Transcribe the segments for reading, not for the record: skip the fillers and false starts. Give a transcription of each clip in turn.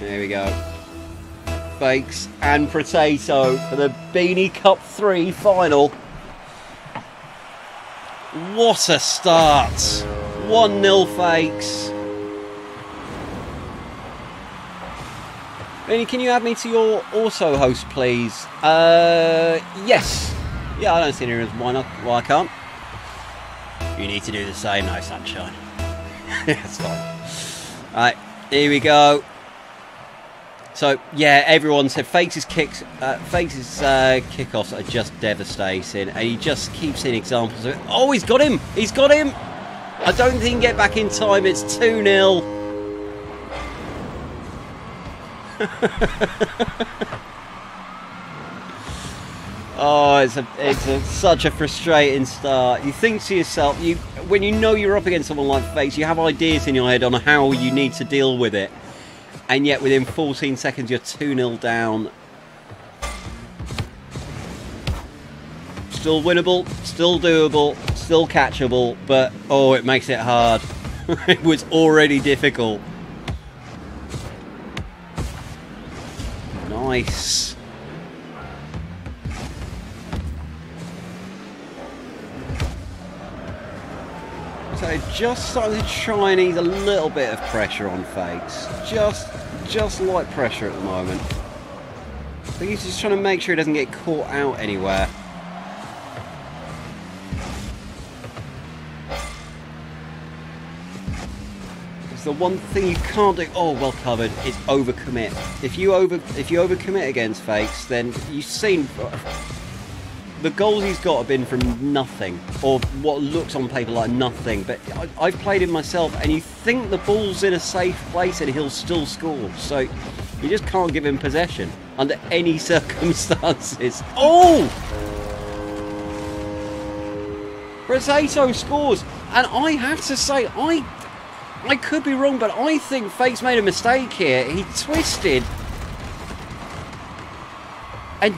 There we go. Phaykz and Protato for the Beany Cup 3 final. What a start! 1-0 Phaykz. Beany, can you add me to your also-host, please? Yes. Yeah, I don't see any reason why not. Why I can't. You need to do the same, no sunshine. That's fine. Alright, here we go. So, yeah, everyone said Phaykz's kicks, kickoffs are just devastating. And he just keeps seeing examples of it. Oh, he's got him! He's got him! I don't think he can get back in time. It's 2-0. Oh, it's such a frustrating start. You think to yourself, when you know you're up against someone like Phaykz, you have ideas in your head on how you need to deal with it, and yet within 14 seconds you're 2-0 down. Still winnable, still doable, still catchable, but oh, it makes it hard. It was already difficult. Nice. So just starting to try and ease a little bit of pressure on Phaykz. Just light pressure at the moment. I think he's just trying to make sure he doesn't get caught out anywhere. The one thing you can't do, oh well covered, is overcommit. If you overcommit against Phaykz, then you've seen the goals he's got have been from nothing, or what looks on paper like nothing. But I've played him myself, and you think the ball's in a safe place and he'll still score. So you just can't give him possession under any circumstances. Oh! Protato scores, and I have to say, I could be wrong, but I think Phaykz made a mistake here. He twisted and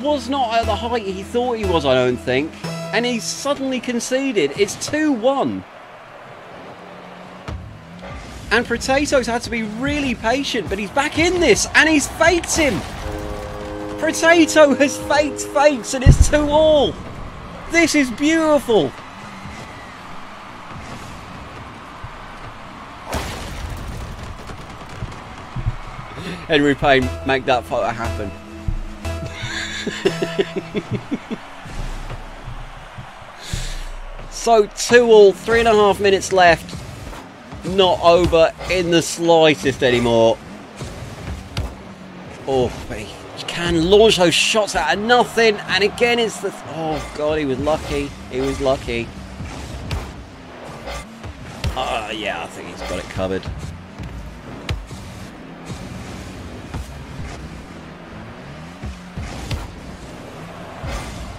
was not at the height he thought he was, I don't think. And he suddenly conceded. It's 2-1. And Protato's had to be really patient, but he's back in this, and he's faked him. Protato has faked Phaykz, and it's 2-all. This is beautiful. Henry Payne, make that photo happen. So 2-all, 3.5 minutes left. Not over in the slightest anymore. Oh, but he can launch those shots out of nothing. And again, it's the... oh, God, he was lucky. He was lucky. Yeah, I think he's got it covered.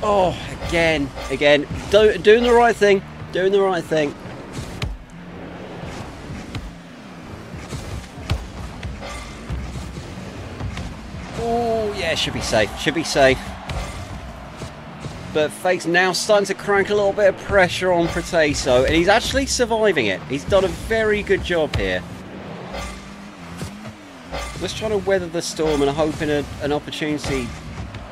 Oh, again, doing the right thing, Oh, yeah, should be safe. But Phaykz now starting to crank a little bit of pressure on Protato, and he's actually surviving it. He's done a very good job here. Just trying to weather the storm and hoping an opportunity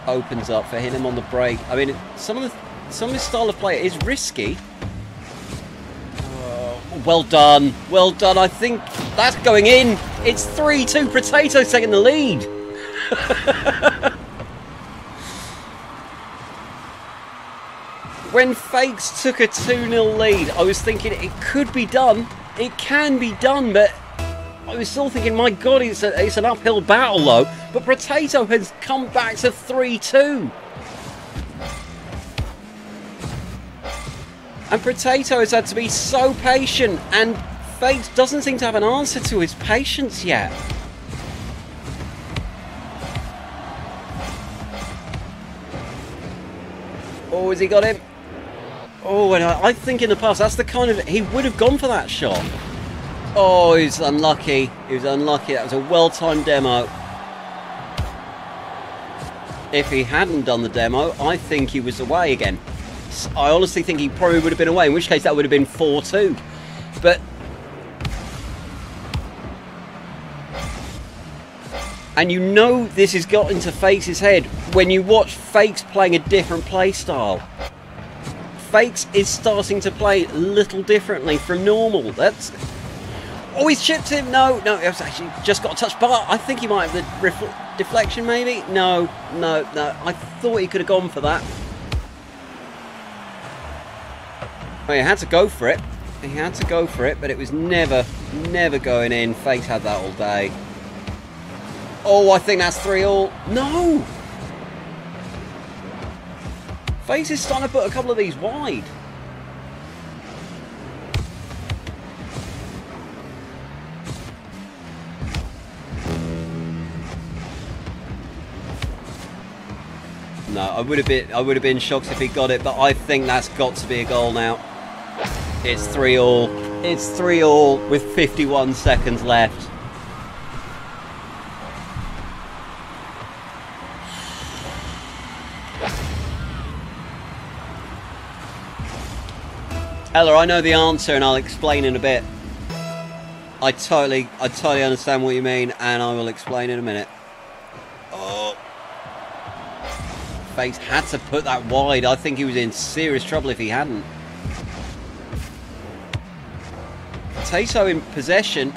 opens up for him on the break. I mean, some of his style of play is risky. Well done. I think that's going in. It's 3-2. Protato taking the lead. When Phaykz took a 2-0 lead, I was thinking it could be done. It can be done, but I was still thinking, my God, it's an uphill battle, though. But Protato has come back to 3-2. And Protato has had to be so patient, and Phaykz doesn't seem to have an answer to his patience yet. Oh, has he got him? Oh, and I think in the past, that's the kind of... he would have gone for that shot. Oh, he's unlucky. That was a well-timed demo. If he hadn't done the demo, I think he was away again. I honestly think he probably would have been away, in which case that would have been 4-2. But And you know this has got into Phaykz's head when you watch Phaykz playing a different play style. Phaykz is starting to play a little differently from normal. That's... Oh, he's chipped him. No, it's actually just got a touch bar. I think he might have the deflection, maybe. No. I thought he could have gone for that. Well, he had to go for it. He had to go for it, but it was never going in. Phaykz had that all day. Oh, I think that's 3-all. No! Phaykz is starting to put a couple of these wide. No, I would have been shocked if he got it, but I think that's got to be a goal now. It's 3-all. It's 3-all with 51 seconds left. Ella, I know the answer and I'll explain in a bit. I totally understand what you mean and I will explain in a minute. Oh. Phaykz had to put that wide. I think he was in serious trouble if he hadn't. Protato in possession.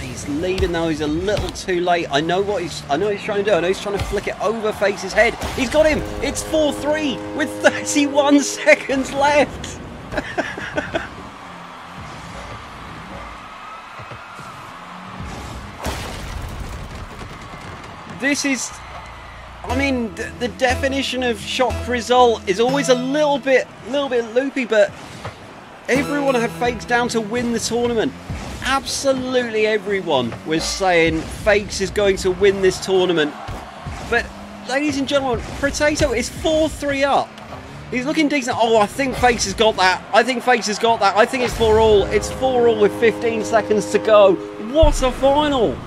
He's leading though. He's a little too late. I know what he's trying to do. I know he's trying to flick it over Phaykz's head. He's got him. It's 4-3 with 31 seconds left. This is, I mean, the definition of shock result is always a little bit loopy, but everyone had Phaykz down to win the tournament. Absolutely everyone was saying Phaykz is going to win this tournament. But, ladies and gentlemen, Protato is 4-3 up. He's looking decent. Oh, I think Phaykz has got that. I think it's 4-all. It's 4-all with 15 seconds to go. What a final.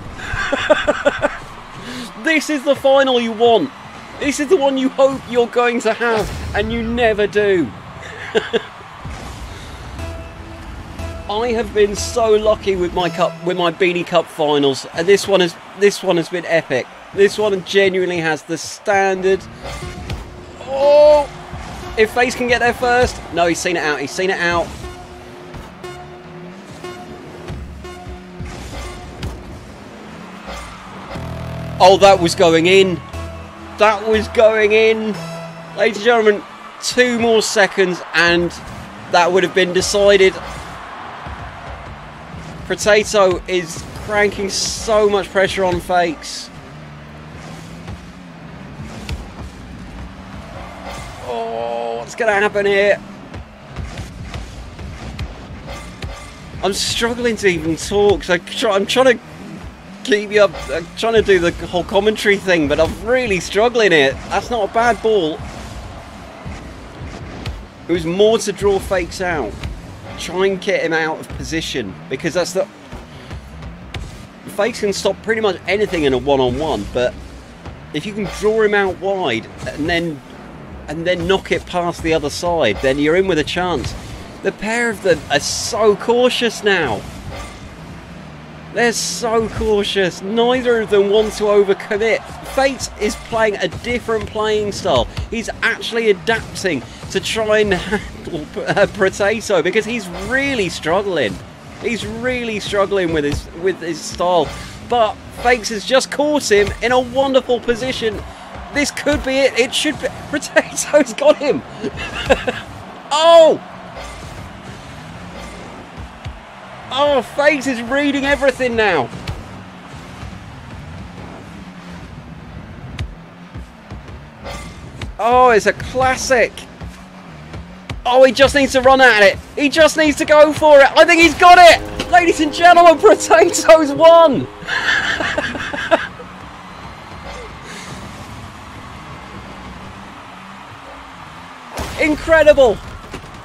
This is the final you want. This is the one you hope you're going to have, and you never do. I have been so lucky with my cup, with my Beany Cup finals, and this one has been epic. This one genuinely has the standard. Oh. If Phaykz can get there first. No, he's seen it out. He's seen it out. Oh, that was going in. That was going in. Ladies and gentlemen, 2 more seconds and that would have been decided. Protato is cranking so much pressure on Phaykz. What's going to happen here? I'm struggling to even talk. So I'm trying to keep you up. I'm trying to do the whole commentary thing, but I'm really struggling here. That's not a bad ball. It was more to draw Phaykz out. Try and get him out of position, because that's the... Phaykz can stop pretty much anything in a one-on-one, but if you can draw him out wide and then knock it past the other side, then you're in with a chance. The pair of them are so cautious now. They're so cautious. Neither of them want to overcommit. Phaykz is playing a different playing style. He's actually adapting to try and handle Protato because he's really struggling. He's really struggling with his style. But Phaykz has just caught him in a wonderful position. This could be it. It should be. Potato's got him. Oh! Oh, Phaykz is reading everything now. Oh, it's a classic. Oh, he just needs to run at it. He just needs to go for it. I think he's got it. Ladies and gentlemen, Potato's won. Incredible!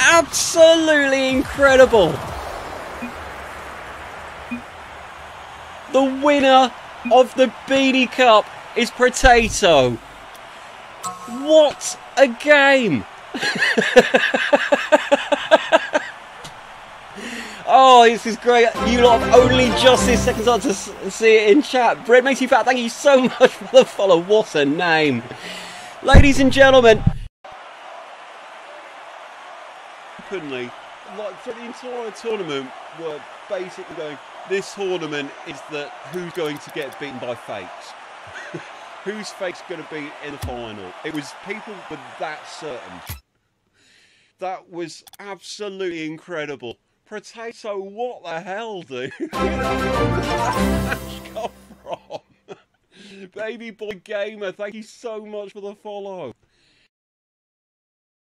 Absolutely incredible! The winner of the Beany Cup is Protato. What a game! Oh, this is great. You lot have only just 6 seconds on to see it in chat. Bread makes you fat. Thank you so much for the follow. What a name. Ladies and gentlemen. Openly, like for the entire tournament, we're basically going, this tournament is that who's going to get beaten by Phaykz. Who's Phaykz going to be in the final? It was people with that certain. That was absolutely incredible. Protato, what the hell, dude? Where did that match come from? Baby Boy Gamer, thank you so much for the follow.